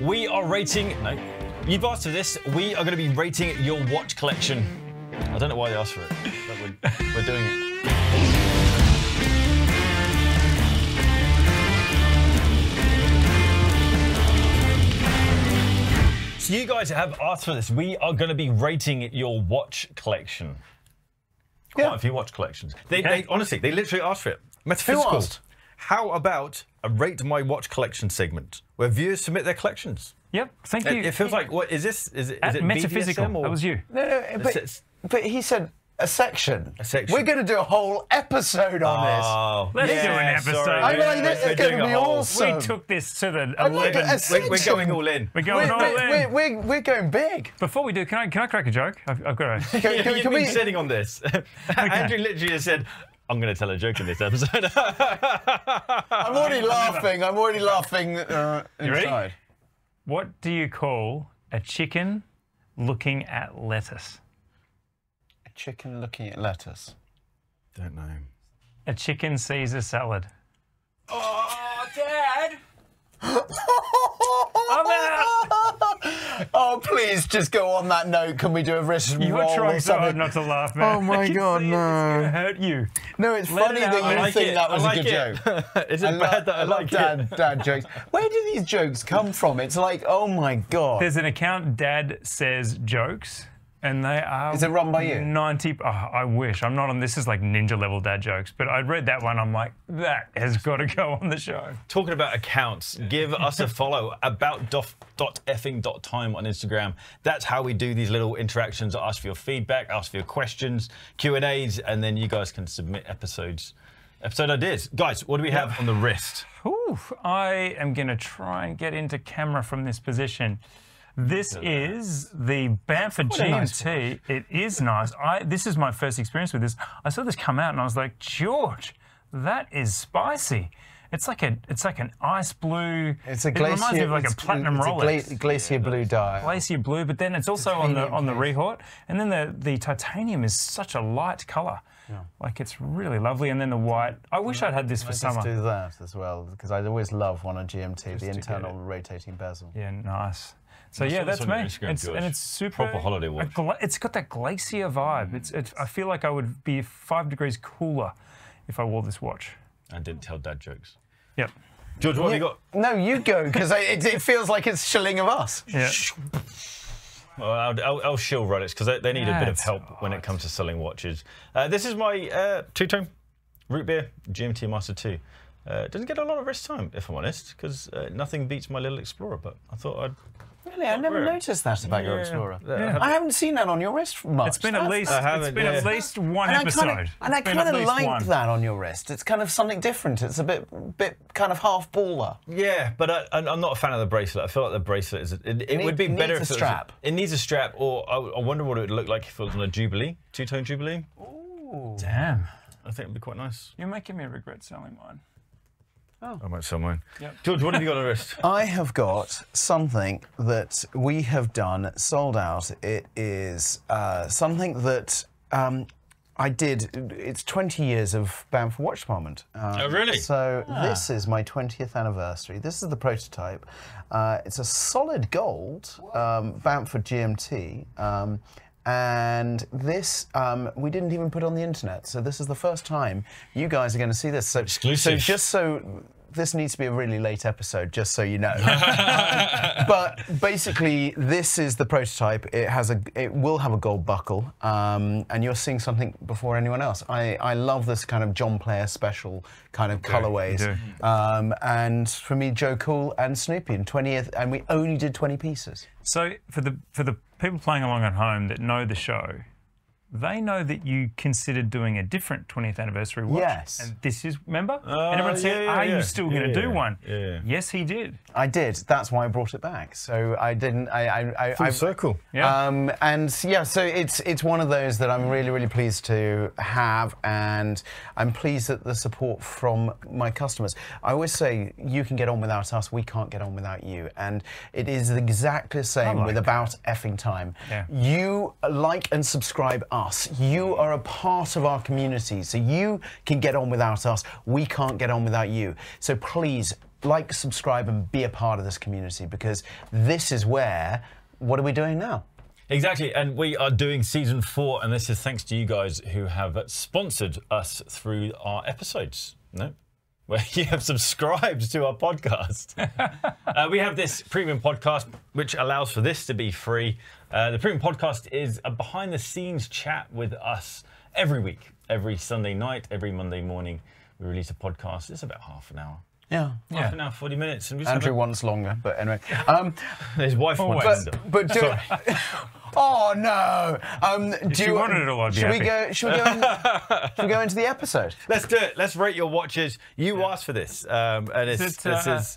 we are rating... No. You've asked for this. We are going to be rating your watch collection. I don't know why they asked for it, but we're doing it. You guys have asked for this. We are going to be rating your watch collection. Quite a few watch collections. They honestly, they literally asked for it. Metaphysical. Who asked? How about a rate my watch collection segment where viewers submit their collections? Yep. Thank you. It feels like what is this? Is it metaphysical? BDSM or? That was you. No, but he said a section. A section. We're going to do a whole episode on this. Let's do an episode. Sorry. I mean, this is going to be awesome. We took this to the 11. We're going all in. We're going all in. We're going big. Before we do, can I crack a joke? I've got to... You've been sitting on this. Okay. Andrew literally just said, I'm going to tell a joke in this episode. I'm already laughing. I'm already laughing inside. You ready? What do you call a chicken looking at lettuce? Chicken looking at lettuce. Don't know. A chicken Caesar salad. Oh, Dad! I'm out! Oh, please just go on that note. Can we do a wrist roll? You were trying so hard not to laugh, man. Oh my God, no! It's gonna hurt you. No, it's funny that you think that was a good joke. Is it bad that I like dad jokes? Where do these jokes come from? It's like, oh my God. There's an account, Dad Says Jokes. And they are... Is it run by you? 90... Oh, I wish. I'm not on... This is like ninja-level dad jokes. But I read that one, I'm like, that has got to go on the show. Talking about accounts, give us a follow. About.effing.time on Instagram. That's how we do these little interactions. Ask for your feedback, ask for your questions, Q&As, and then you guys can submit episodes. Episode ideas. Guys, what do we have on the wrist? Ooh, I am going to try and get into camera from this position. This is the Bamford GMT. It is nice. This is my first experience with this. I saw this come out and I was like, George, that is spicy. It's like an ice blue. It's a glacier. It reminds me of like a platinum Rolex. It's a glacier blue dye. Glacier blue, but then it's also on the rehaut. And then the titanium is such a light color. Yeah. Like it's really lovely, and then the white. I wish I'd had this for summer. I just do that as well because I always love one on GMT, the internal rotating bezel. Yeah, nice. So yeah, that's me. It's super proper holiday watch. It's got that glacier vibe. I feel like I would be 5 degrees cooler if I wore this watch. I didn't tell dad jokes. Yep. George, what have you got? No, you go because it feels like it's shilling of us. Yeah. Well, I'll shill Rolex because they need a bit of help when it comes to selling watches. This is my two-tone root beer GMT Master 2. Doesn't get a lot of wrist time, if I'm honest, because nothing beats my little Explorer. But I thought Really, I never noticed that about your Explorer. Yeah. I haven't seen that on your wrist much. It's been at least one episode. And I kind of like that on your wrist. It's kind of something different. It's a bit kind of half baller. Yeah, but I'm not a fan of the bracelet. I feel like the bracelet is. It would be better if it was a strap. It needs a strap, or I wonder what it would look like if it was on a Jubilee, two-tone Jubilee. Ooh, damn! I think it'd be quite nice. You're making me regret selling mine. Oh. I might sell mine. Yep. George, what have you got on the wrist? I have got something that we have done, sold out. It is something that I did. It's 20 years of Banff Watch Department. Oh, really? So this is my 20th anniversary. This is the prototype. It's a solid gold Bamford GMT. And this, we didn't even put on the internet, so this is the first time you guys are going to see this. So, exclusive. So just so, this needs to be a really late episode, just so you know. But basically, this is the prototype. It will have a gold buckle, and you're seeing something before anyone else. I love this kind of John Player special kind of colorways. And for me, Joe Cool and Snoopy in 20th, and we only did 20 pieces. So for the people playing along at home that know the show, they know that you considered doing a different 20th anniversary watch. Yes. And this is, remember? And everyone said, are you still going to do one? Yeah. Yes, he did. I did. That's why I brought it back. So I didn't... Full circle. Yeah. And yeah, so it's one of those that I'm really, really pleased to have, and I'm pleased at the support from my customers. I always say, you can get on without us, we can't get on without you. And it is exactly the same with About Effing Time. Yeah. You like and subscribe us. You are a part of our community, so you can get on without us. We can't get on without you. So please like, subscribe, and be a part of this community, because this is where, what are we doing now? Exactly, and we are doing season 4, and this is thanks to you guys who have sponsored us through our episodes. No? Where you have subscribed to our podcast. We have this premium podcast, which allows for this to be free. The premium podcast is a behind-the-scenes chat with us every week, every Sunday night, every Monday morning. We release a podcast. It's about half an hour. Yeah, yeah. Half an hour, 40 minutes. And we Andrew wants longer, but anyway. His wife wants longer. But do oh no! Do you want it all? Should we go? Should we go? Should we go into the episode? Let's do it. Let's rate your watches. You asked for this, and this is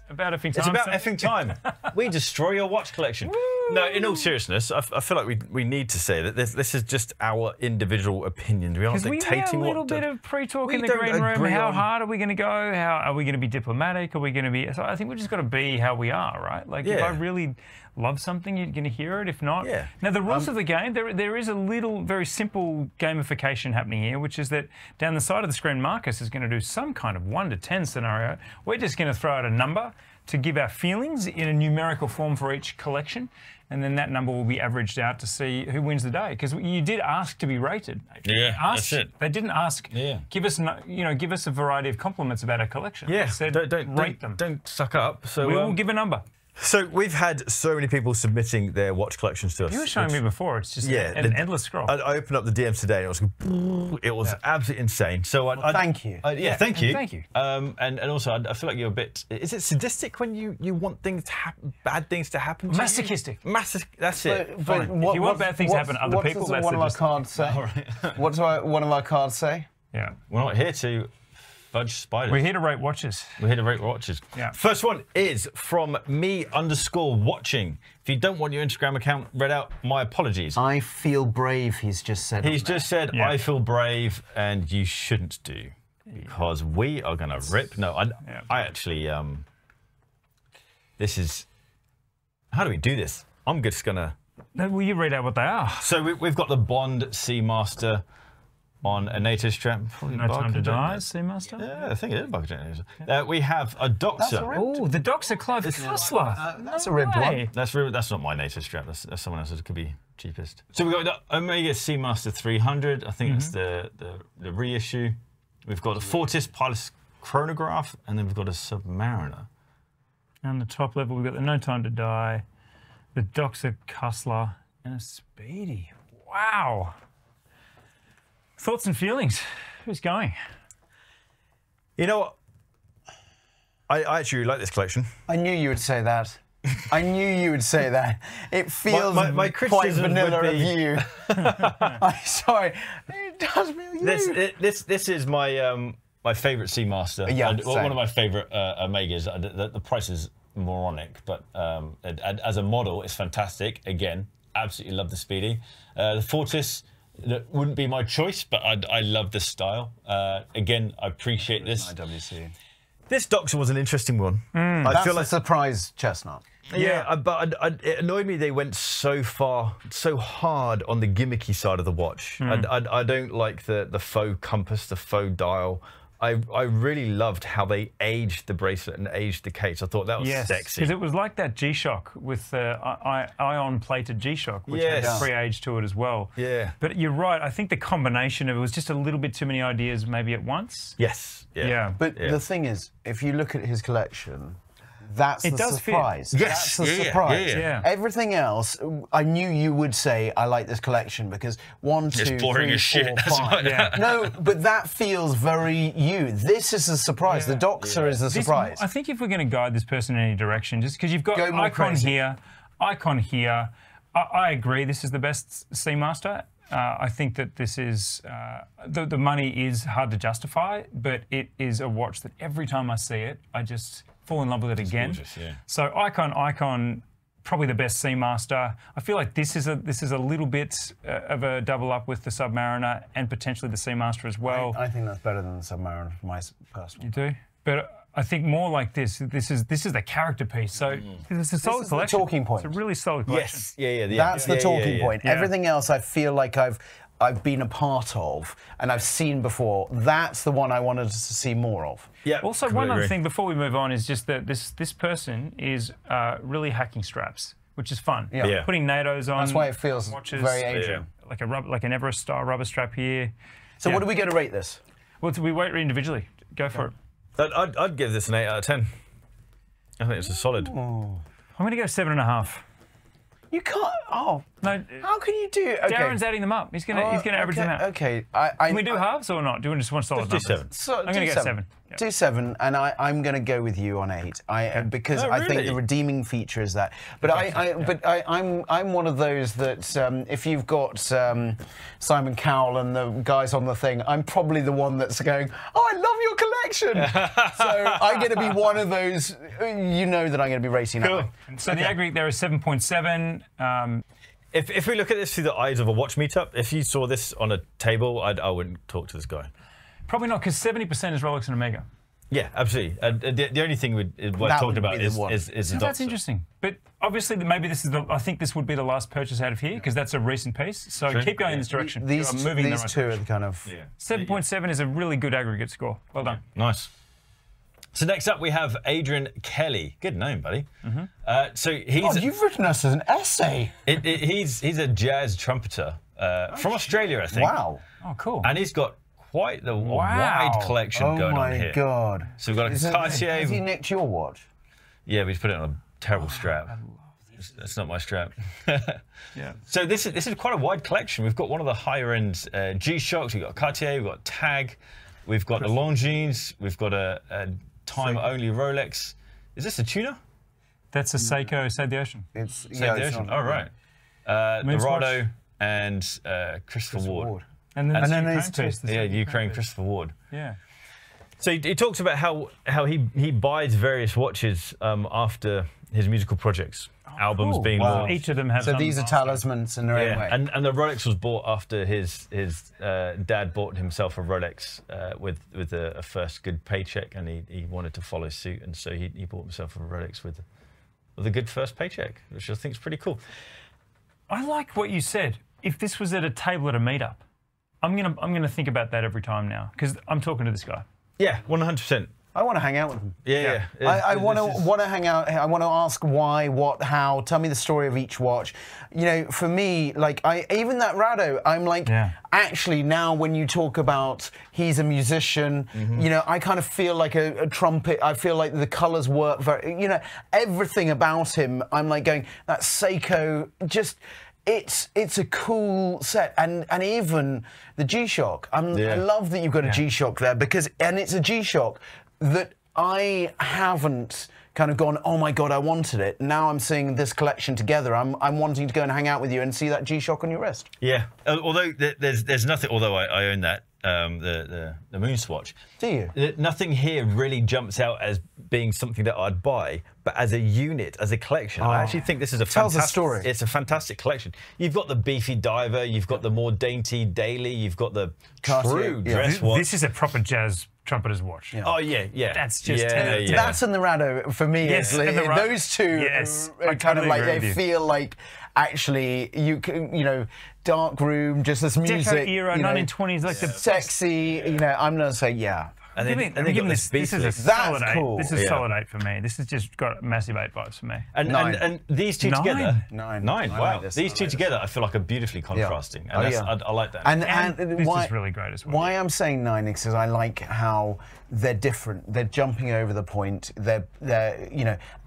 about effing time. It's about effing time. We destroy your watch collection. Woo. No, in all seriousness, I feel like we need to say that this is just our individual opinions. We aren't dictating what. We had a little bit of pre-talk in the green room. How hard are we going to go? How are we going to be diplomatic? Are we going to be? So I think we've just got to be how we are, right? Like, yeah. If I really love something, you're going to hear it. If not, yeah. Now the rules of the game, there is a little very simple gamification happening here, which is that down the side of the screen, Marcus is going to do some kind of 1 to 10 scenario. We're just going to throw out a number to give our feelings in a numerical form for each collection, and then that number will be averaged out to see who wins the day. Because you did ask to be rated. Yeah, that's it. They didn't ask. Yeah. Give us, you know, give us a variety of compliments about our collection. Yeah. They said, don't rate them. Don't suck up. So we will give a number. So we've had so many people submitting their watch collections to us. You were showing me before. It's just an endless scroll. I opened up the DMs today and it was absolutely insane. So thank you. Thank you. And also, I feel like you're a bit. Is it sadistic when you want things to happen, bad things to happen? Masochistic. That's it. But if you want bad things to happen to other people, that's sadistic. What does one of our cards say? Yeah, we're not here to. Fudge spiders. We're here to rate watches. We're here to rate watches. Yeah. First one is from me_watching. If you don't want your Instagram account read out, my apologies. I feel brave, he's just said. He's just said, yeah. I feel brave, and you shouldn't do. Because we are going to rip. No, I actually, this is, how do we do this? I'm just going to. Will you read out what they are? So we've got the Bond Seamaster. On a NATO strap. No Time to Die, Seamaster? Yeah, I think it is Baltic. We have a Doxa. Oh, the Doxa Custler. That's a ribbed one. That's not my NATO strap. That's someone else's. It could be cheapest. So we've got the Omega Seamaster 300. I think that's the reissue. We've got a Fortis Pilot's Chronograph, and then we've got a Submariner. And the top level, we've got the No Time to Die, the Doxa Custler, and a Speedy. Wow. Thoughts and feelings. Who's going? You know what? I actually like this collection. I knew you would say that. I knew you would say that. It feels my quite vanilla of you. I'm sorry. It does feel you. This is my my favourite Seamaster. Yeah, one of my favourite Omegas. The price is moronic, but as a model, it's fantastic. Again, absolutely love the Speedy. The Fortis. That wouldn't be my choice, but I love this style. Again, I appreciate this. IWC. This Doxa was an interesting one. I feel like a surprise chestnut. Yeah, but it annoyed me they went so far, so hard on the gimmicky side of the watch. I don't like the faux compass, the faux dial. I really loved how they aged the bracelet and aged the case. I thought that was sexy. Because it was like that G-Shock with the ion-plated G-Shock, which had pre-age to it as well. Yeah. But you're right. I think the combination of it was just a little bit too many ideas maybe at once. Yes. Yeah. But the thing is, if you look at his collection, that's the surprise. Yes. That's the surprise. Yeah. Everything else, I knew you would say, I like this collection, because one, two, three, four, five. Yeah. No, but that feels very you. This is a surprise. Yeah. The Doxa is the surprise. I think if we're going to guide this person in any direction, just because you've got icon here, I agree this is the best Seamaster. I think that this is, the money is hard to justify, but it is a watch that every time I see it, I just fall in love with it again. Gorgeous, yeah. So Icon, probably the best Seamaster. I feel like this is a little bit of a double up with the Submariner and potentially the Seamaster as well. I think that's better than the Submariner for my personal. You do? But I think more like this is the character piece. So it's a solid collection. It's a really solid collection. Yes, yeah, yeah. That's the talking point. Everything else I feel like I've I've been a part of and I've seen before. That's the one I wanted to see more of. Yeah. Also, one other thing before we move on is just that this person is really hacking straps, which is fun. Yeah. Putting NATOs on. That's why it feels watches, very Asian. Yeah. Like a like an Everest style rubber strap here. So what are we going to rate this? Well, we rate it individually. Go for it. I'd give this an 8 out of 10. I think it's a solid. Ooh. I'm going to go 7.5. You can't. Oh no! How can you do? Okay. Darren's adding them up. He's gonna average them out. Okay. Can we do halves or not? Do we just want solid numbers? Do 7. So, I'm gonna go 7. Yep. Do 7, and I'm gonna go with you on 8. Because I think the redeeming feature is that. But I'm one of those that if you've got Simon Cowell and the guys on the thing, I'm probably the one that's going, oh, I love your collection. So I'm gonna be one of those. You know that I'm gonna be racing. Cool. So the aggregate there is 7.7. If we look at this through the eyes of a watch meetup, if you saw this on a table, I wouldn't talk to this guy. Probably not, because 70% is Rolex and Omega. Yeah, absolutely. The only thing worth talking about is the Doxa. That's interesting. But obviously, maybe this is I think this would be the last purchase out of here, because that's a recent piece. So keep going in this direction. These two are the kind of... 7.7 is a really good aggregate score. Well done. Nice. So next up we have Adrian Kelly. Good name, buddy. Mm-hmm. So he's you've written us as an essay. He's a jazz trumpeter from Australia, I think. Wow. Oh, cool. And he's got quite the wide collection going on here. Oh my god. So we've got a Cartier. Has he nicked your watch? Yeah, we just put it on a terrible strap. I love this. That's not my strap. Yeah. So this is quite a wide collection. We've got one of the higher end G-Shocks. We've got Cartier. We've got Tag. We've got the Longines. We've got a time-only Rolex. Is this a tuner? That's a Seiko Save the Ocean. It's Save the Ocean. Oh, right. Rado and Christopher Ward. And then these two. Yeah, Ukraine, Christopher Ward. Yeah. So he talks about how he buys various watches after his musical projects, albums being launched. Each of them has. So these are talismans in their own way. And the Rolex was bought after his dad bought himself a Rolex with a first good paycheck, and he wanted to follow suit, and so he bought himself a Rolex with a good first paycheck, which I think is pretty cool. I like what you said. If this was at a table at a meetup, I'm gonna think about that every time now, because I'm talking to this guy. Yeah, 100%. I want to hang out with him. Yeah, yeah. I want to hang out. I want to ask why, what, how. Tell me the story of each watch. You know, for me, like even that Rado, I'm like, actually now when you talk about he's a musician, you know, I kind of feel like a trumpet. I feel like the colours work very. You know, everything about him, I'm like going that Seiko just. It's a cool set, and even the G-Shock. I love that you've got a G-Shock there, because it's a G-Shock that I haven't kind of gone, oh my god, I wanted it. Now I'm seeing this collection together. I'm wanting to go and hang out with you and see that G-Shock on your wrist. Yeah, although there's nothing. Although I own that the Moon Swatch. Do you? Nothing here really jumps out as being something that I'd buy, but as a unit, as a collection, I actually think this is a fantastic story. It's a fantastic collection. You've got the beefy diver, you've got the more dainty daily, you've got the true dress watch. This is a proper jazz trumpeter's watch. Yeah. Oh yeah, yeah. That's just that's in the Rado for me. Yes, those two. Yes, are kind of like they feel like actually you can dark room, just this music. Deco era, 1920s, like the sexy. You know, I'm gonna say And then this is a solid 8. Cool. This is solid 8 for me. This has just got massive 8 vibes for me. And these two together, 9. Wow, like these two together, I feel like are beautifully contrasting. Yeah. And I like that. And this is really great as well. Why I'm saying 9 is because I like how they're different. They're jumping over the point. They're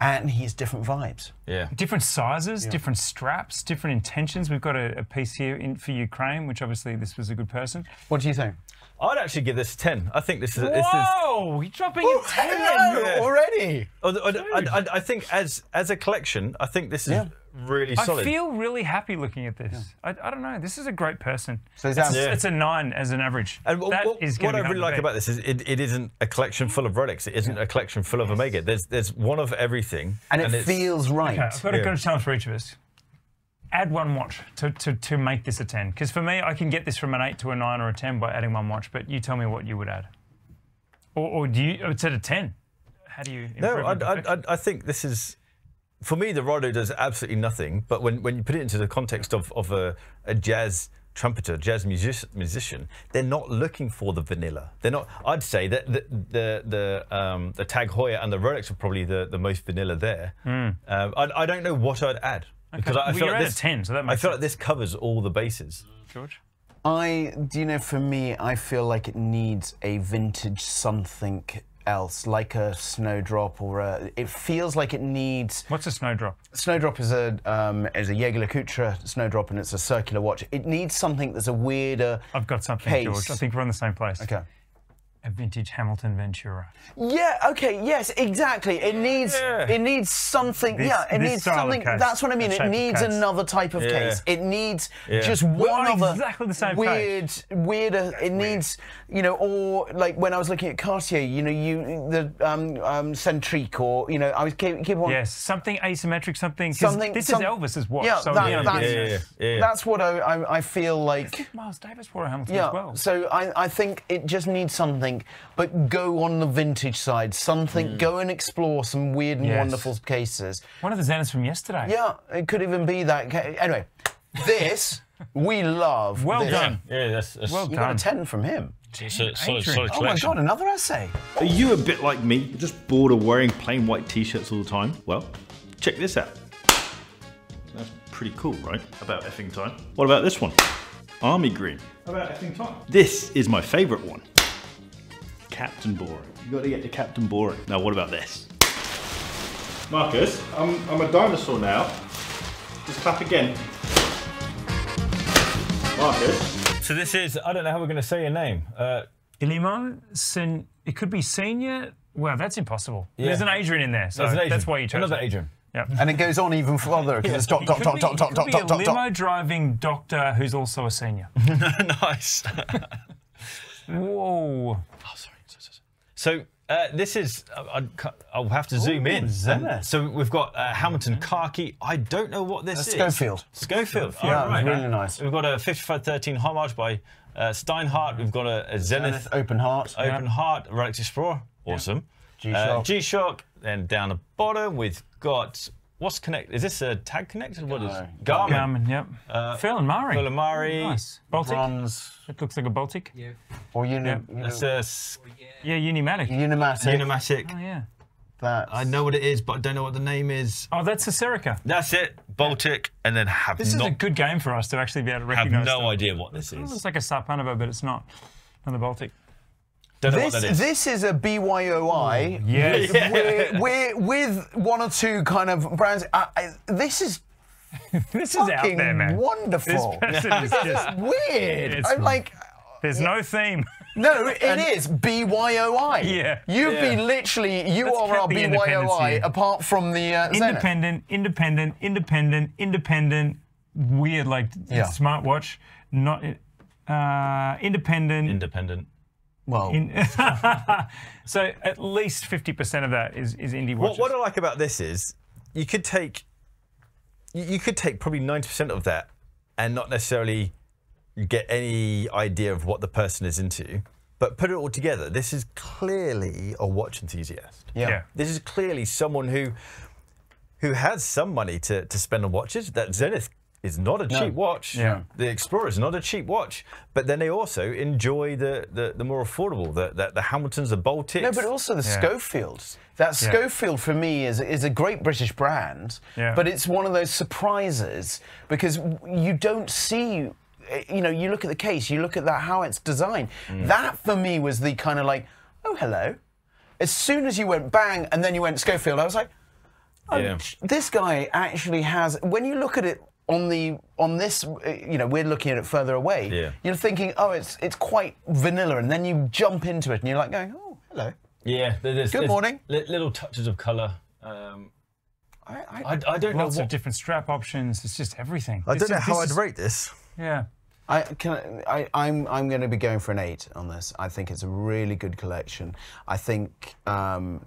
and he's different vibes. Yeah. Different sizes, different straps, different intentions. We've got a piece here for Ukraine, which obviously this was a good person. What do you think? I'd actually give this a 10. I think this is. Whoa! He's dropping a 10 already. I think as a collection, I think this is really solid. I feel really happy looking at this. Yeah. I don't know. This is a great person. So it's a 9 as an average. And what I really like about this is it isn't a collection full of Rolex. It isn't a collection full of Omega. There's one of everything, and it feels right. Okay, I've got a good chance for each of us. Add one watch to make this a 10. Because for me, I can get this from an 8 to a 9 or a 10 by adding one watch, but you tell me what you would add. Or do you, it's at a 10. How do you improve it? I think this is, for me, the Rado does absolutely nothing, but when you put it into the context of a jazz trumpeter, jazz musician, they're not looking for the vanilla. They're not. I'd say that the Tag Heuer and the Rolex are probably the most vanilla there. Mm. I don't know what I'd add, okay, because I feel like this 10, so that makes sense. I feel like this covers all the bases. George, for me, I feel like it needs a vintage something else, like a Snowdrop, or a, it feels like it needs... What's a Snowdrop? Snowdrop is a Jaeger-LeCoultre Snowdrop, and it's a circular watch. It needs something that's a weirder I've got something, case. George. I think we're in the same place. Okay. A vintage Hamilton Ventura. Yeah, okay, yes, exactly. It needs it needs something. It needs something. That's what I mean. It needs another type of case. It needs just one other exactly the same weirder. It needs, you know, or like when I was looking at Cartier, you know, the Centrique, or you know, I was keep on something asymmetric, something. This is Elvis's watch. Yeah, so that's what I feel like. I think Miles Davis wore a Hamilton as well. So I think it just needs something. But go on the vintage side, go and explore some weird and wonderful cases. One of the Zeniths from yesterday. Yeah, it could even be that. Anyway, this, we love. Well done. Yeah, that's well done. You got a 10 from him. Solid oh my God, another essay. Are you a bit like me, just bored of wearing plain white t-shirts all the time? Well, check this out. That's pretty cool, right? About effing time. What about this one? Army green. About effing time. This is my favourite one. Captain Boring. You got to get to Captain Boring. Now, what about this? Marcus, I'm a dinosaur now. Just clap again. Marcus. So this is, I don't know how we're going to say your name. Ilima, it could be senior. Wow, that's impossible. Yeah. There's an Adrian in there, so that's why you chose another Adrian. Yep. And it goes on even further because it's dot, dot, dot, dot, dot, dot, dot. A limo driving doctor who's also a senior. Nice. Whoa. Oh, sorry. So this is, I'll have to zoom in. So we've got Hamilton khaki. I don't know what this is. Schofield. Schofield. Yeah, really nice. We've got a 5513 homage by Steinhardt. We've got a Zenith Open Heart. Open Heart Rolex Explorer. Awesome. G-Shock. And down the bottom we've got, what's connected? Is this a Tag connected? What is Garmin? Garmin. Yep. Ferlamari. Ferlamari. Nice. Baltic. Bronze. It looks like a Baltic. Yeah. Or Unimatic. Unimatic. Oh yeah. That I know what it is, but I don't know what the name is. Oh, that's a Serica. That's it. Baltic, and then this is a good game for us to actually be able to recognise. Have no idea what this is. It's like a Sarpanova, but it's not. And the Baltic. This is a BYOI with one or two kind of brands. This is this is out there, man. Wonderful. This is weird. It's, I'm like, there's no theme. No, it is BYOI. Yeah, you've been literally are our BYOI apart from the independent, independent, independent, independent. Weird, like smartwatch, not independent, independent. Well, so at least 50% of that is indie watches. What I like about this is you could take probably 90% of that and not necessarily get any idea of what the person is into, but put it all together. This is clearly a watch enthusiast. Yeah, this is clearly someone who has some money to spend on watches. That Zenith is not a cheap watch. Yeah. The Explorer is not a cheap watch, but then they also enjoy the more affordable, the Hamiltons, the Baltics. No, but also the Schofields. That Schofield for me is a great British brand, but it's one of those surprises because you don't see, you know, you look at the case, you look at that, how it's designed. Mm. That for me was the kind of like, oh, hello. As soon as you went bang and then you went Schofield, I was like, oh, this guy actually has, when you look at it, on this, you know, we're looking at it further away. Yeah. You're thinking, oh, it's quite vanilla, and then you jump into it, and you're like going, oh, hello. Yeah. Good morning. Little touches of colour. I don't know. Lots of different strap options. It's just everything. I don't know how I'd rate this. Yeah. I'm going to be going for an 8 on this. I think it's a really good collection. I think the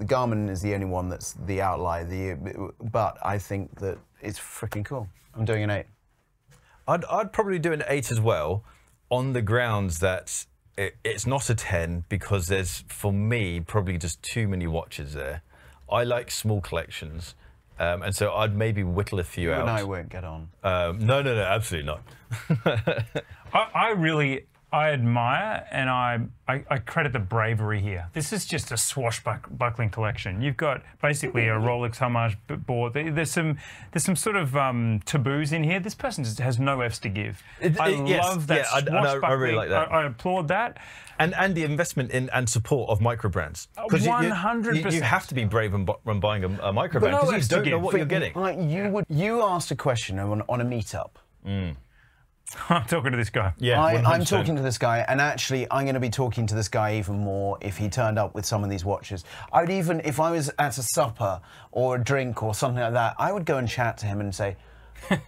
Garmin is the only one that's the outlier. But I think that it's freaking cool. I'm doing an 8. I'd probably do an 8 as well, on the grounds that it's not a 10 because there's, for me, probably just too many watches there. I like small collections. And so I'd maybe whittle a few out. You and I won't get on. No, no, no, absolutely not. I admire and I credit the bravery here. This is just a swashbuckling collection. You've got basically a Rolex homage board. There's some sort of taboos in here. This person just has no Fs to give. I love that swashbuckling. I really like that. I applaud that. And the investment in and support of micro brands. 100%. You have to be brave when buying a micro brand because you don't know what you're getting. Like you asked a question on a meetup. Mm. I'm talking to this guy. Yeah, I'm talking to this guy, and actually I'm going to be talking to this guy even more if he turned up with some of these watches. I would even, if I was at a supper or a drink or something like that, I would go and chat to him and say,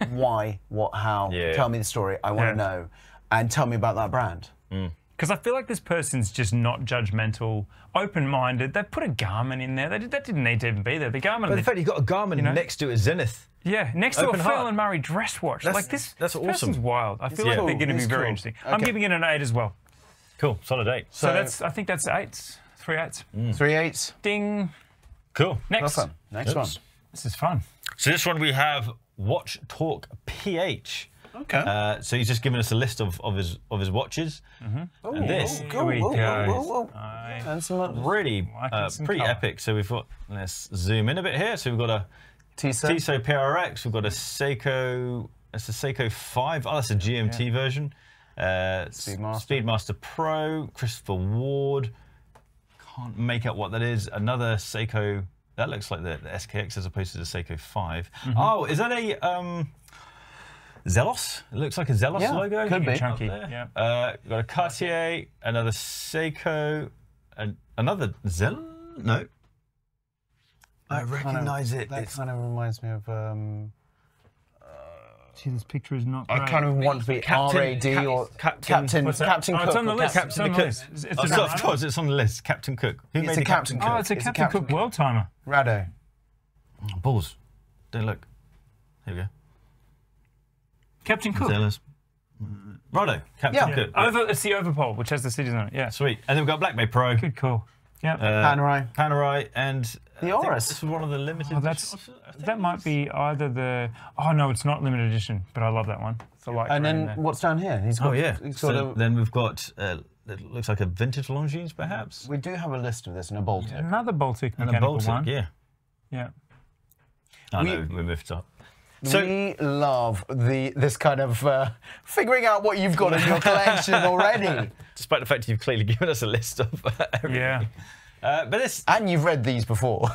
why, what, how, tell me the story, I want to know, and tell me about that brand. Mm. Because I feel like this person's just not judgmental, open-minded. They put a Garmin in there. That didn't need to even be there. The Garmin. But in fact, you've got a Garmin next to a Zenith. Yeah, next to a Phelan Murray dress watch. That's, like this person's wild. I feel like they're going to be very interesting. Okay. I'm giving it an 8 as well. Cool, solid 8. So that's. I think that's 8s. 3 8s. Mm. 3 8s. Ding. Cool. Next. Well, next one. This is fun. So this one we have Watch Talk PH. Okay. So he's just given us a list of his watches. Mm-hmm. Ooh, and this, really pretty epic. So we've got, let's zoom in a bit here. So we've got a Tissot PRX. We've got a Seiko. That's a Seiko 5. Oh, that's a GMT version. Speedmaster Pro. Christopher Ward. Can't make out what that is. Another Seiko. That looks like the SKX as opposed to the Seiko 5. Mm-hmm. Oh, is that a? Zelos? It looks like a Zelos logo. Could be. Chunky. Yeah. Got a Cartier, another Seiko, and another Zelos? No. I recognise it. That kind of reminds me of... See, this picture is not great. I kind of want to be R.A.D. or... Captain Cook. It's on the list. Captain Cook. Of course, it's on the list. Captain Cook. Who made the Captain Cook? Oh, it's a Captain Cook world timer. Rado. Balls. Don't look. Here we go. Captain Cook. Rado. Captain Cook. It's the Overpole, which has the cities on it. Yeah. Sweet. And then we've got Black Bay Pro. Good call. Yeah. Panerai. Panerai and... the Oris. This is one of the limited edition. That might be either the... Oh, no, it's not limited edition, but I love that one. It's the light. And then what's down here? He's got, then we've got... it looks like a vintage Longines, perhaps. We do have a list of this in a Baltic. Yeah, another Baltic mechanical one. Yeah. Yeah. I know, we moved up. So, we love this kind of figuring out what you've got in your collection already. Despite the fact you've clearly given us a list of everything. Yeah. But this, and you've read these before.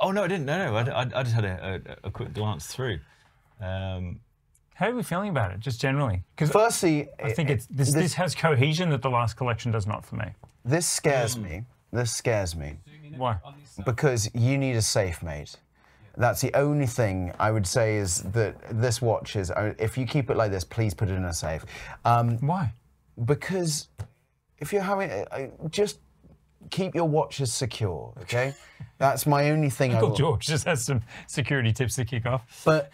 Oh, no, I didn't. No, I just had a quick glance through. How are we feeling about it, just generally? Because firstly, I think this has cohesion that the last collection does not for me. This scares me. This scares me. Why? Because you need a safe mate. That's the only thing I would say is that this watch is, if you keep it like this, please put it in a safe. Why? Because if you're having, just keep your watches secure, okay? That's my only thing. Uncle George just has some security tips to kick off. But,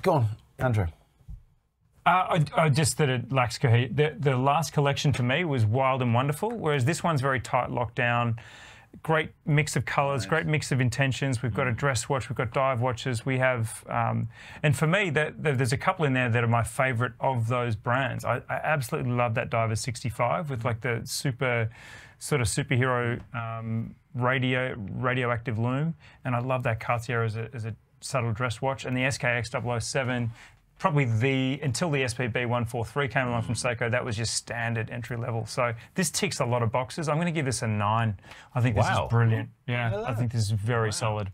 go on, Andrew. I just that it lacks cohesion. The last collection to me was wild and wonderful, whereas this one's very tight, locked down. Great mix of colours, nice. Great mix of intentions. We've got a dress watch, we've got dive watches, we have... and for me, there's a couple in there that are my favourite of those brands. I absolutely love that Diver 65 with like the super, sort of superhero radioactive loom. And I love that Cartier as a subtle dress watch. And the SKX 007, probably until the SPB 143 came along from Seiko, that was just standard entry level. So this ticks a lot of boxes. I'm going to give this a 9. I think this is brilliant. Yeah, hello. I think this is very solid.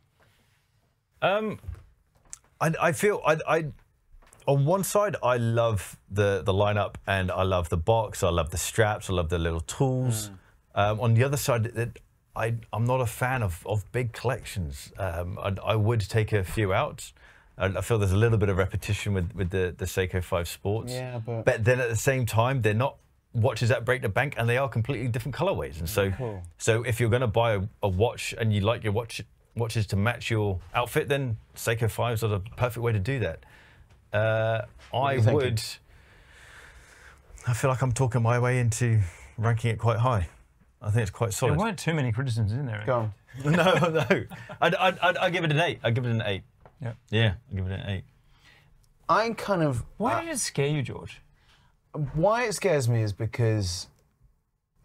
I feel on one side I love the lineup and I love the box, I love the straps, I love the little tools. On the other side, I'm not a fan of big collections. I would take a few out. I feel there's a little bit of repetition with the Seiko 5 Sports. Yeah, but then at the same time, they're not watches that break the bank, and they are completely different colorways. And so, so if you're going to buy a watch and you like your watches to match your outfit, then Seiko 5s are the perfect way to do that. I feel like I'm talking my way into ranking it quite high. I think it's quite solid. There weren't too many criticisms in there. Go on. No, no. I'd give it an 8. I'd give it an 8. Yeah. Yeah, I'll give it an 8. I'm kind of... Why did it scare you, George? Why it scares me is because...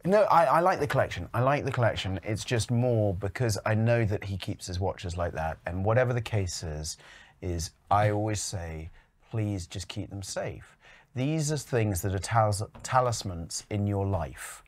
No, I like the collection. I like the collection. It's just more because I know that he keeps his watches like that. And whatever the case is I always say, please just keep them safe. These are things that are talismans in your life.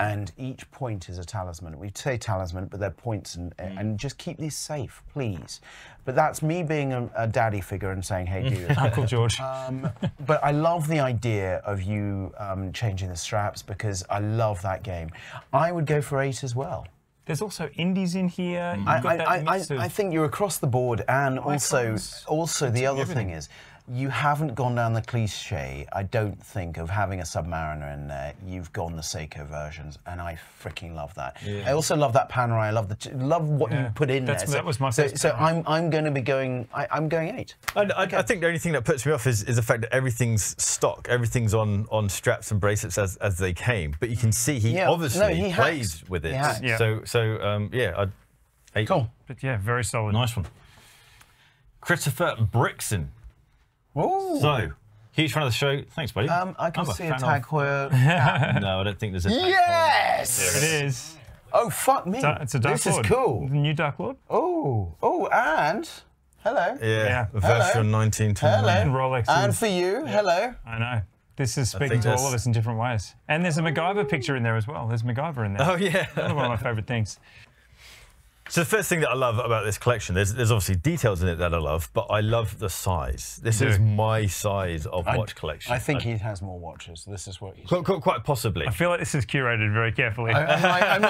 And each point is a talisman. We say talisman, but they're points, and just keep these safe, please. But that's me being a daddy figure and saying, hey, dude. Uncle George. But I love the idea of you changing the straps because I love that game. I would go for 8 as well. There's also indies in here. I think you're across the board, and also the other thing is, you haven't gone down the cliche, I don't think, of having a Submariner in there. You've gone the Seiko versions, and I freaking love that. Yeah. I also love that Panerai. I love what you put in there. That was my first. So I'm going to be going. I'm going 8. I think the only thing that puts me off is the fact that everything's stock, everything's on straps and bracelets as they came. But you can see he obviously plays with it. Yeah. So yeah, I'd 8. Cool. But yeah, very solid. Nice one. Christopher Brixen. Ooh. So, huge fan of the show. Thanks, buddy. I can see a Tag Heuer. No, I don't think there's a Tag Heuer. Yes! There it is. Oh, fuck me. It's a Dark Lord. This is cool. The new Dark Lord. Oh, oh, and... Hello. Yeah, a version 1910. Hello. Rolex. And for you, hello. I know. This is speaking to all of us in different ways. And there's a MacGyver picture in there as well. There's MacGyver in there. Oh, yeah. That's one of my favourite things. So the first thing that I love about this collection, there's obviously details in it that I love, but I love the size. This is my size of watch collection. I think he has more watches. This is what he's quite possibly. I feel like this is curated very carefully. I'm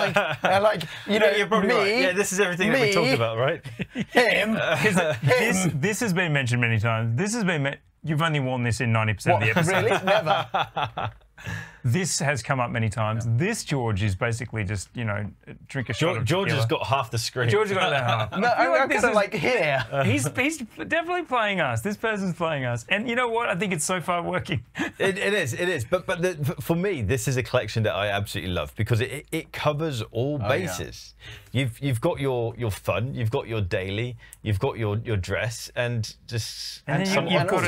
like you know, you're probably right. Yeah, this is everything that we talked about, right? Him. This has been mentioned many times. This has been you've only worn this in 90% of the episodes. Really? Never. This has come up many times. Yeah. This George is basically just, you know, drink a shot. George has got half the screen. George has got that half. No, I like this is like here. He's definitely playing us. This person's playing us, and you know what? I think it's so far working. It is. But for me, this is a collection that I absolutely love because it covers all bases. Yeah. You've got your fun, you've got your daily, you've got your dress, and just and also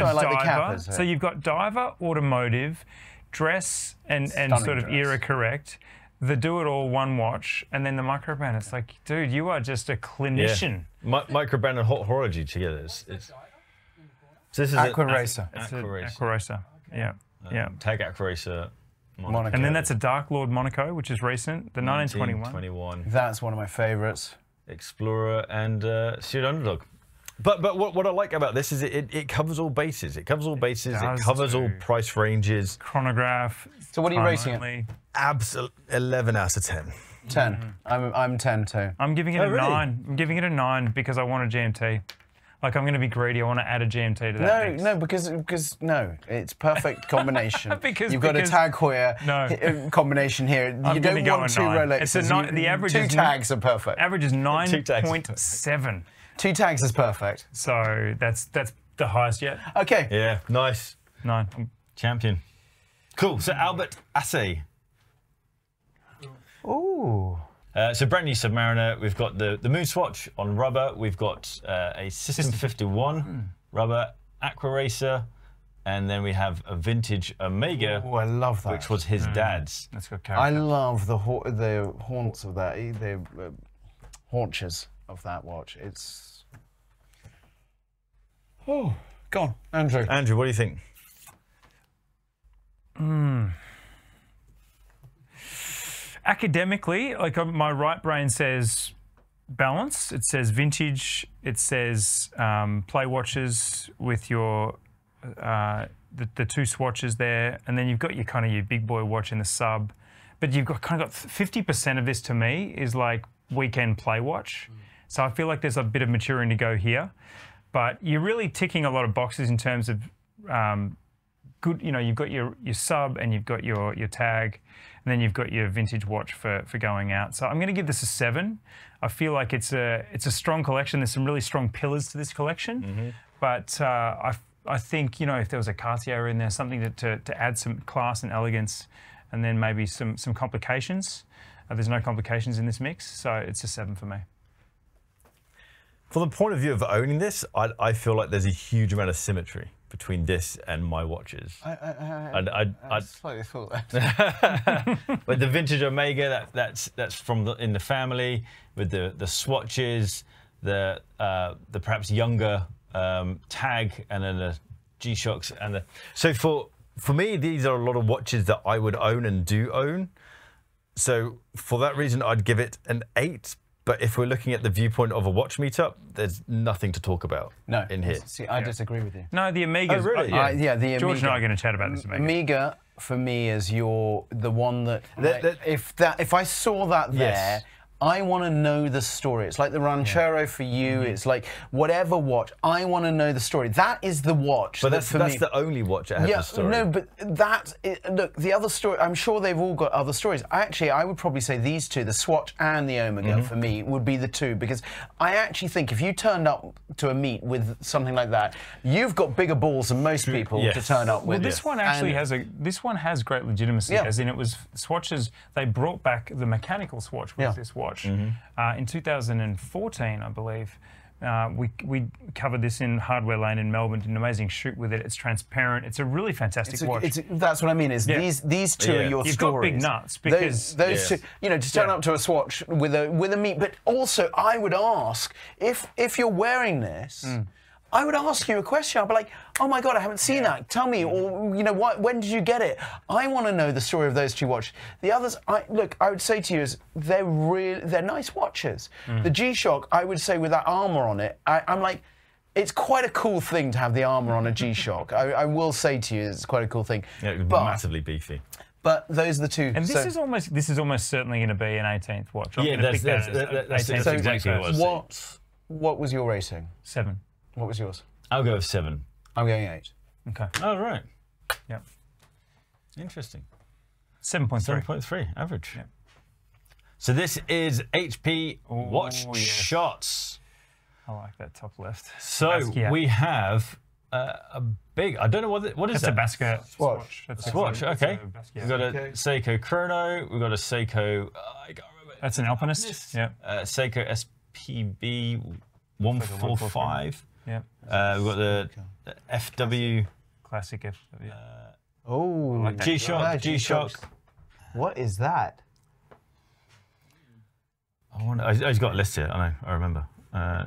I like the cappers. So you've got diver, automotive, dress and sort of era correct, the do it all one watch, and then the microbrand. It's like, dude, you are just a clinician. Yeah. Microbrand and horology together. So this is Aqua Racer. Aqua Racer. Okay. Yeah. Yeah. Tag Aqua Racer. Monaco. And then that's a Dark Lord Monaco, which is recent. The 1921. That's one of my favorites. Explorer and Pseudo Underdog. But what I like about this is it covers all bases. It covers all bases. It covers all price ranges. Chronograph. So what are you rating it? Absolute 11 out of 10. 10. Mm-hmm. I'm 10 too. I'm giving it a 9. I'm giving it a 9 because I want a GMT. Like, I'm going to be greedy. I want to add a GMT to that mix. No, because no, it's perfect combination. You've got a Tag Heuer combination here. You don't want 2 Rolexes. The average 2 tags are perfect. Average is 9.7. 2 tags is perfect. So that's the highest yet. Okay. Yeah, nice. 9. Champion. Cool. So Albert Assay. Ooh. So brand new Submariner. We've got the Moon Swatch on rubber. We've got a System 51 rubber Aqua Racer, and then we have a vintage Omega. Oh, I love that. Which was his dad's. That's got character. I love the haunts of that. The haunches of that watch. It's go on, Andrew. Andrew, what do you think? Academically, like my right brain says balance. It says vintage. It says play watches with your the 2 swatches there, and then you've got your kind of your big boy watch in the sub. But you've got kind of got 50% of this to me is like weekend play watch. So I feel like there's a bit of maturing to go here, but you're really ticking a lot of boxes in terms of good. You know, you've got your sub and you've got your tag, and then you've got your vintage watch for going out. So I'm going to give this a 7. I feel like it's a strong collection. There's some really strong pillars to this collection, but I think, you know, if there was a Cartier in there, something to add some class and elegance, and then maybe some complications. There's no complications in this mix, so it's a 7 for me. From the point of view of owning this, I feel like there's a huge amount of symmetry between this and my watches. I slightly thought that. But the vintage Omega, that's from in the family, with the swatches, the perhaps younger Tag, and then the G-Shocks, and the so for me, these are a lot of watches that I would own and do own. So for that reason, I'd give it an 8. But if we're looking at the viewpoint of a watch meetup, there's nothing to talk about in here. See, I disagree with you. No, the Omega's... Oh, really? Yeah, the Omega... George and I are going to chat about this Omega. Omega, for me, is the one that... if I saw that there... Yes. I want to know the story. It's like the Ranchero for you. Mm-hmm. It's like whatever watch. I want to know the story. That is the watch. But that's the only watch that has the story. No, but look, the other story, I'm sure they've all got other stories. I would probably say these two, the Swatch and the Omega, for me, would be the two, because I actually think if you turned up to a meet with something like that, you've got bigger balls than most people to turn up with. Well, this one actually has great legitimacy, as in it was Swatches, they brought back the mechanical Swatch with this watch. In 2014, I believe, we covered this in Hardware Lane in Melbourne. Did an amazing shoot with it. It's transparent. It's a really fantastic watch. That's what I mean. Is these two are your stories. You've got big nuts because those two, you know, to turn up to a Swatch with a meet. But also, I would ask if you're wearing this. I would ask you a question. I'd be like, "Oh my God, I haven't seen that. Tell me, or you know, when did you get it? I want to know the story of those two watches." The others, I would say to you, is they're nice watches. The G-Shock, I would say, with that armor on it, I'm like, it's quite a cool thing to have the armor on a G-Shock. I will say to you, it's quite a cool thing. Yeah, it would be massively beefy. But those are the two. And this is almost certainly going to be an 18th watch. I'm going to pick that's exactly what I was saying. What was your rating? 7. What was yours? I'll go with 7. I'm going 8. Okay. Oh, right. Yep. Interesting. 7.3. 7.3, average. Yep. So this is HP Watch Shots. I like that top left. So Basquiat. We have a big, I don't know what is that? It's a Basquiat Swatch. That's a Swatch, okay. We've got a Seiko Chrono, we've got a Seiko... I can't remember. That's an Alpinist. Yeah. Seiko SPB 145. Yeah, we've got the FW classic FW. G-Shock. What is that? I've got a list here. I know. I remember.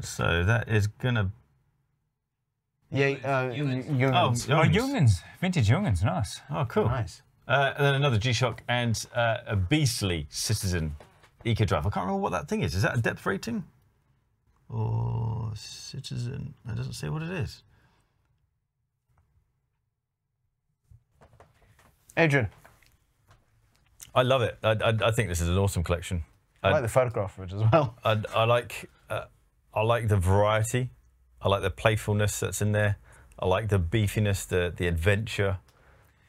So that is gonna. Yeah. Junghans. Junghans. Vintage Junghans. Nice. Oh, cool. Nice. And then another G-Shock and a beastly Citizen Eco Drive. I can't remember what that thing is. Is that a depth rating? Or Citizen, that doesn't say what it is. Adrian. I love it. I think this is an awesome collection. I like the photograph of it as well. I like the variety. I like the playfulness that's in there. I like the beefiness, the adventure.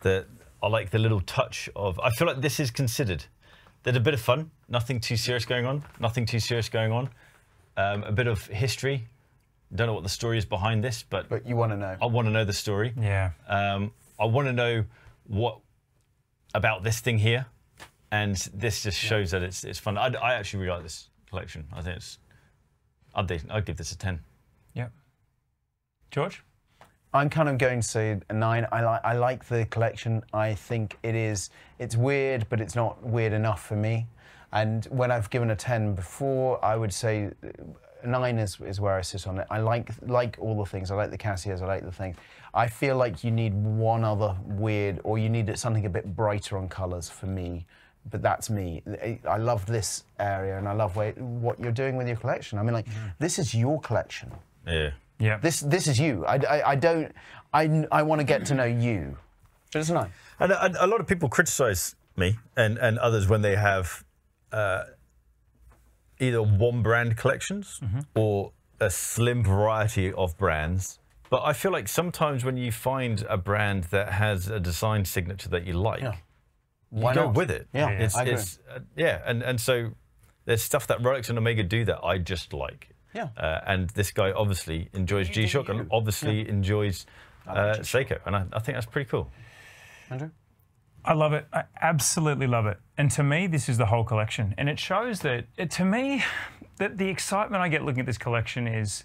I like the little touch of, I feel like this is considered. There's a bit of fun, nothing too serious going on, a bit of history. Don't know what the story is behind this, but you want to know. I want to know the story. Yeah. I want to know what about this thing here, and this just shows that it's fun. I actually really like this collection. I think it's. I'd give this a 10. Yeah. George, I'm kind of going to say a 9. I like the collection. I think it's weird, but it's not weird enough for me. And when I've given a 10 before, I would say 9 is where I sit on it. I like all the things. I like the Casios. I like the things. I feel like you need one other weird, or you need something a bit brighter on colours for me. But that's me. I love this area, and I love what you're doing with your collection. I mean, like this is your collection. Yeah. Yeah. This is you. I want to get to know you. But it's nice. And a lot of people criticise me and others when they have. Either one brand collections or a slim variety of brands, but I feel like sometimes when you find a brand that has a design signature that you like, why not? Go with it. Yeah, and so there's stuff that Rolex and Omega do that I just like. Yeah, and this guy obviously enjoys G-Shock and obviously enjoys Seiko, and I think that's pretty cool. Andrew. I love it. I absolutely love it. And to me, this is the whole collection. And it shows that, to me, the excitement I get looking at this collection is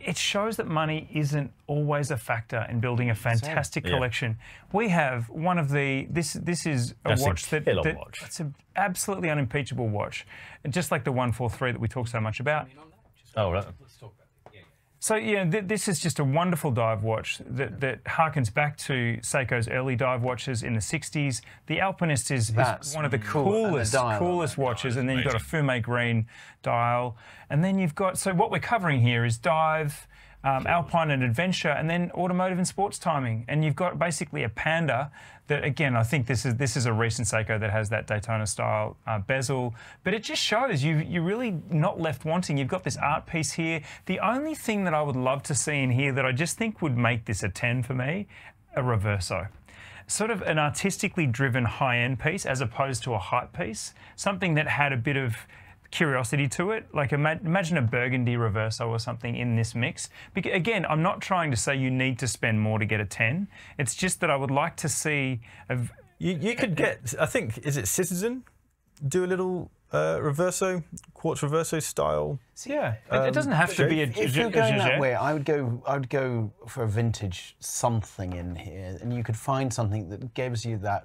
it shows that money isn't always a factor in building a fantastic collection. Yeah. We have one of the this is a watch. That's an absolutely unimpeachable watch, and just like the 143 that we talk so much about. Oh, right. Let's talk about it. Yeah, yeah. So yeah, this is just a wonderful dive watch that harkens back to Seiko's early dive watches in the 60s. The Alpinist is one of the coolest watches, and then you've got a Fumé green dial, and then you've got, so what we're covering here is dive, alpine and adventure, and then automotive and sports timing, and you've got basically a Panda that, again, I think this is a recent Seiko that has that Daytona style bezel, but it just shows you're really not left wanting. You've got this art piece here. The only thing that I would love to see in here that I just think would make this a 10 for me, a Reverso. Sort of an artistically driven high-end piece as opposed to a hype piece, something that had a bit of curiosity to it, like imagine a burgundy Reverso or something in this mix. Because again, I'm not trying to say you need to spend more to get a 10. It's just that I would like to see... You could get, I think, is it Citizen? Do a little Reverso, quartz Reverso style. Yeah, it doesn't have to be a... If you're going that way, I would go for a vintage something in here, and you could find something that gives you that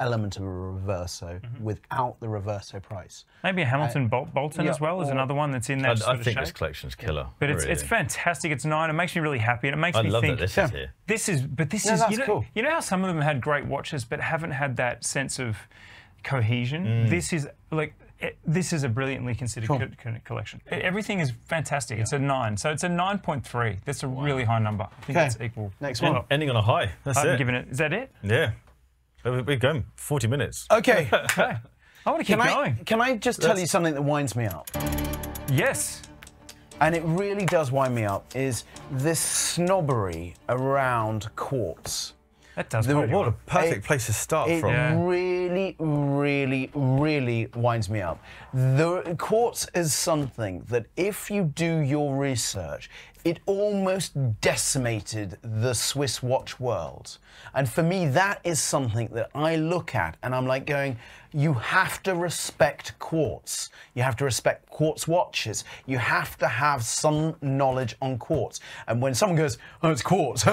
element of a Reverso without the Reverso price. Maybe a Hamilton Bolton as well is another one that's in that sort of shape. This collection's killer. But it's fantastic. It's 9. It makes me really happy, and it makes me think, that this is here. You know how some of them had great watches but haven't had that sense of cohesion? This is like... This is a brilliantly considered collection. Everything is fantastic. Yeah. It's a 9. So it's a 9.3. That's a really high number. I think that's equal. Next one. Ending on a high. That's it. Is that it? Yeah. We've gone 40 minutes. Okay. I want to keep going. Can I just tell you something that winds me up? Yes. And it really does wind me up, is this snobbery around quartz. That does quite well. What a perfect place to start from. It really, really, really winds me up. The quartz is something that, if you do your research, it almost decimated the Swiss watch world. And for me, that is something that I look at and I'm like going, you have to respect quartz. You have to respect quartz watches. You have to have some knowledge on quartz. And when someone goes, oh, it's quartz,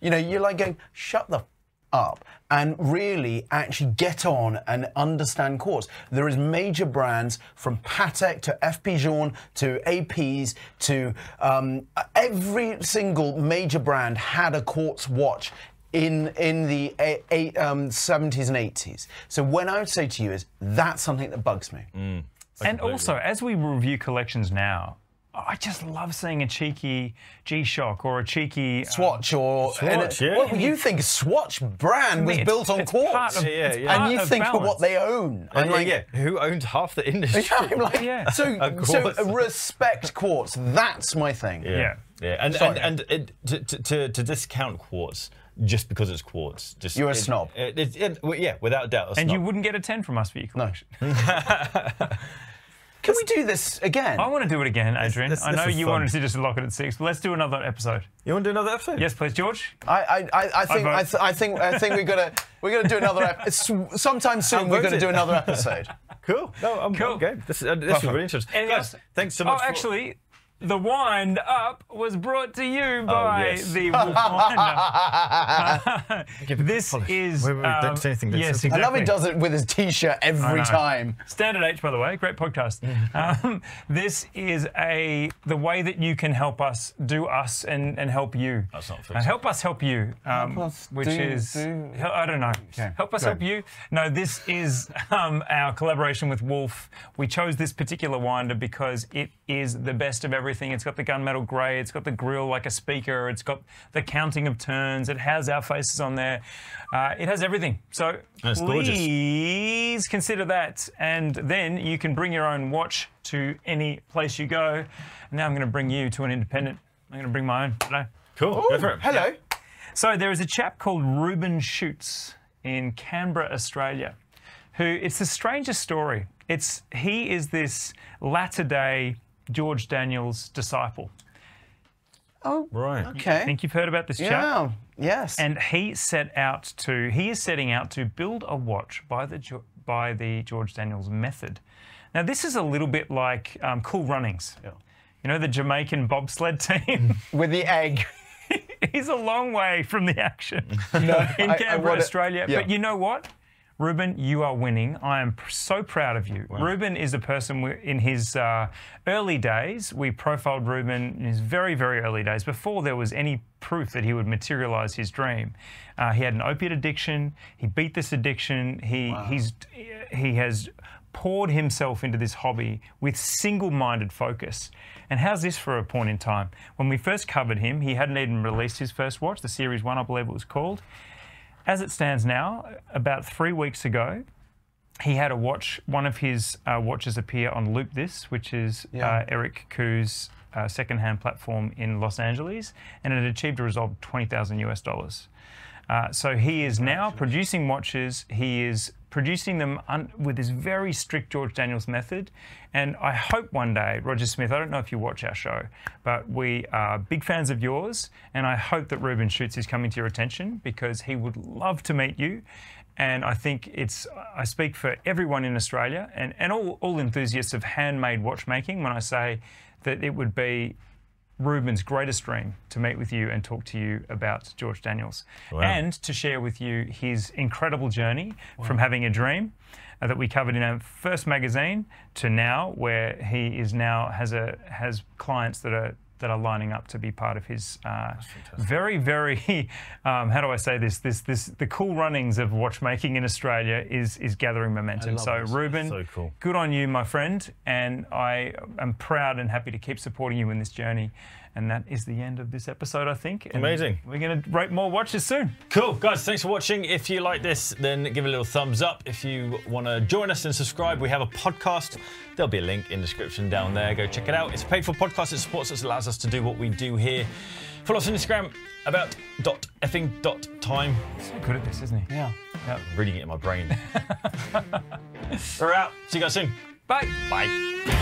you know, you're like going, shut the f up and really actually get on and understand quartz. There is major brands from Patek to FP Jean to APs to every single major brand had a quartz watch in the 70s and 80s. So when I would say to you is, that's something that bugs me. And also, as we review collections now, I just love seeing a cheeky G-Shock or a cheeky... Swatch or... Swatch, Well, you think Swatch brand was built on quartz. And you think of what they own. And like, who owned half the industry? I'm like, so respect quartz. That's my thing. Yeah. And to discount quartz just because it's quartz. You're a snob. Yeah, without doubt, a snob. And you wouldn't get a 10 from us for your collection. No. Can we do this again? I want to do it again, Adrian. I know you wanted to just lock it at 6, but let's do another episode. You want to do another episode? Yes, please, George. I think we're gonna do another episode. Sometime soon we're gonna do another episode. Cool. No, I'm game. This is really interesting. Yes. Thanks so much. Oh, actually, the wind up was brought to you by the Winder. This is don't say anything. Yes, exactly. I love he does it with his T-shirt every time. Standard H, by the way, great podcast. This is the way that you can help us do us and help you. That's not fair. Help us help you, I don't know. Okay. Help us help you. No, this is our collaboration with Wolf. We chose this particular winder because it is the best of everything. It's got the gunmetal grey, it's got the grill like a speaker, it's got the counting of turns, it has our faces on there, it has everything. So please consider that, and then you can bring your own watch to any place you go. And now I'm going to bring you to an independent. I'm going to bring my own today. Cool. Ooh, go for it. Hello. Yeah. So there is a chap called Ruben Schutz in Canberra, Australia, who, it's the strangest story. He is this latter-day George Daniels' disciple. Oh, right. Okay. I think you've heard about this chap. Yes. And he is setting out to build a watch by the George Daniels method. Now, this is a little bit like Cool Runnings. Yeah. You know, the Jamaican bobsled team? With the egg. He's a long way from the action in Canberra, Australia. Yeah. But you know what? Ruben, you are winning. I am so proud of you. Wow. Ruben is a person in his early days. We profiled Ruben in his very, very early days, before there was any proof that he would materialize his dream. He had an opiate addiction. He beat this addiction. He has poured himself into this hobby with single-minded focus. And how's this for a point in time? When we first covered him, he hadn't even released his first watch, the Series 1, I believe it was called. As it stands now, about 3 weeks ago, he had a watch, one of his watches appear on Loop This, which is Eric Kuh's secondhand platform in Los Angeles, and it achieved a result of $20,000 US. So he is now producing watches. He is producing them with this very strict George Daniels method. And I hope one day, Roger Smith, I don't know if you watch our show, but we are big fans of yours. And I hope that Ruben Schutz is coming to your attention, because he would love to meet you. And I think it's, I speak for everyone in Australia and all enthusiasts of handmade watchmaking when I say that it would be Ruben's greatest dream to meet with you and talk to you about George Daniels. Wow. And to share with you his incredible journey from having a dream that we covered in our first magazine to now, where he is now has clients that are lining up to be part of his very, very, how do I say this? The Cool Runnings of watchmaking in Australia is gathering momentum. So Ruben, so cool. Good on you, my friend. And I am proud and happy to keep supporting you in this journey. And that is the end of this episode, I think. And amazing. We're going to rate more watches soon. Cool. Guys, thanks for watching. If you like this, then give it a little thumbs up. If you want to join us and subscribe, we have a podcast. There'll be a link in the description down there. Go check it out. It's a paid for podcast. It supports us, allows us to do what we do here. Follow us on Instagram, about.effing.time. So good at this, isn't he? Yeah. I'm reading it in my brain. We're out. See you guys soon. Bye. Bye.